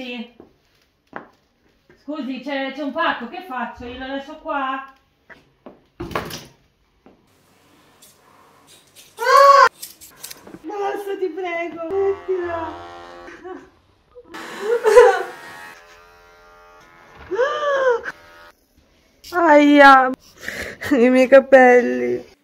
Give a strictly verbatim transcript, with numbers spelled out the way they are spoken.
Scusi, scusi, c'è un pacco, che faccio? Io lo lascio qua? Ah! Basta, ti prego, mettila! Aia, i miei capelli.